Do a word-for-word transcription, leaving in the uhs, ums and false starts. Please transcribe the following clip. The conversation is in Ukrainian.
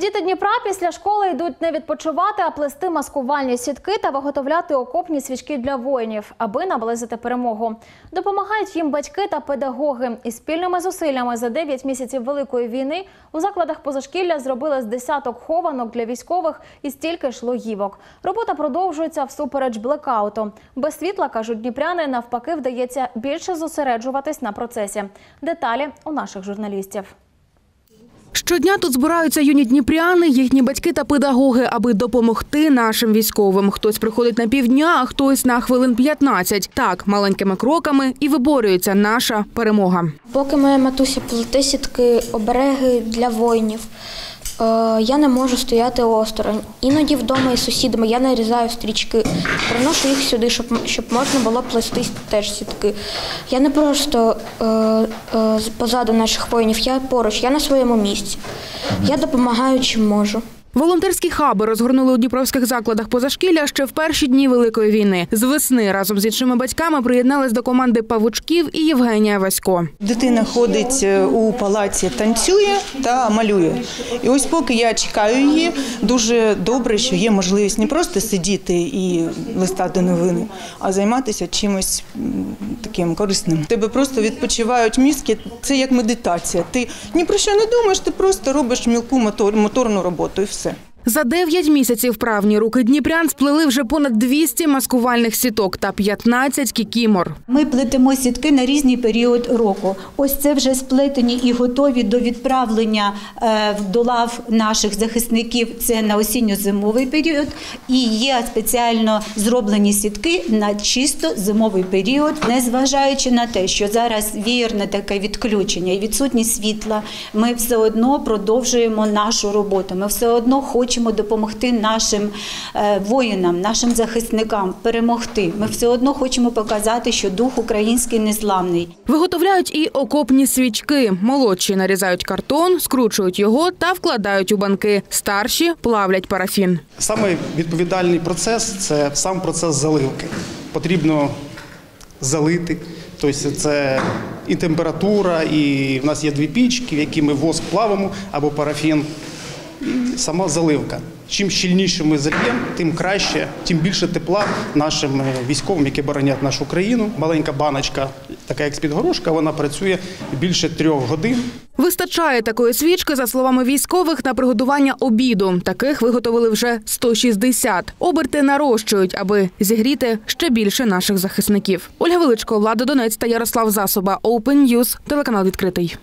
Діти Дніпра після школи йдуть не відпочивати, а плести маскувальні сітки та виготовляти окопні свічки для воїнів, аби наблизити перемогу. Допомагають їм батьки та педагоги. І спільними зусиллями за дев'ять місяців Великої війни у закладах позашкілля зробили з десяток хованок для військових і стільки ж логівок. Робота продовжується всупереч блекауту. Без світла, кажуть дніпряни, навпаки вдається більше зосереджуватись на процесі. Деталі у наших журналістів. Щодня тут збираються юні дніпряни, їхні батьки та педагоги, аби допомогти нашим військовим. Хтось приходить на півдня, а хтось на хвилин п'ятнадцять. Так, маленькими кроками і виборюється наша перемога. Поки моя матуся плете сітки, обереги для воїнів, я не можу стояти осторонь. Іноді вдома із сусідами я нарізаю стрічки, приношу їх сюди, щоб, щоб можна було плести теж сітки. Я не просто е, е, позаду наших воїнів, я поруч, я на своєму місці. Я допомагаю, чим можу. Волонтерські хаби розгорнули у дніпровських закладах позашкілля ще в перші дні Великої війни. З весни разом з іншими батьками приєднались до команди Павучків і Євгенія Васько. Дитина ходить у палаці, танцює та малює. І ось поки я чекаю її, дуже добре, що є можливість не просто сидіти і листати новини, а займатися чимось таким корисним. Тебе просто відпочивають мізки, це як медитація. Ти ні про що не думаєш, ти просто робиш мілку моторну роботу. За дев'ять місяців правні руки дніпрян сплели вже понад двісті маскувальних сіток та п'ятнадцять кікімор. Ми плетемо сітки на різний період року. Ось це вже сплетені і готові до відправлення до лав наших захисників. Це на осінньо-зимовий період. І є спеціально зроблені сітки на чисто зимовий період, незважаючи на те, що зараз вієрне таке відключення і відсутність світла. Ми все одно продовжуємо нашу роботу. Ми все одно хочемо допомогти нашим воїнам, нашим захисникам перемогти. Ми все одно хочемо показати, що дух український незламний. Виготовляють і окопні свічки. Молодші нарізають картон, скручують його та вкладають у банки. Старші плавлять парафін. Саме відповідальний процес – це сам процес заливки. Потрібно залити. Тобто це і температура, і в нас є дві пічки, в які ми воск плавимо або парафін. Сама заливка. Чим щільніше ми зальємо, тим краще, тим більше тепла нашим військовим, які боронять нашу країну. Маленька баночка, така як з-під горошка, вона працює більше трьох годин. Вистачає такої свічки, за словами військових, на приготування обіду. Таких виготовили вже сто шістдесят. Оберти нарощують, аби зігріти ще більше наших захисників. Ольга Величко, Влада Донець та Ярослав Засоба. Опеннюс, телеканал «Відкритий».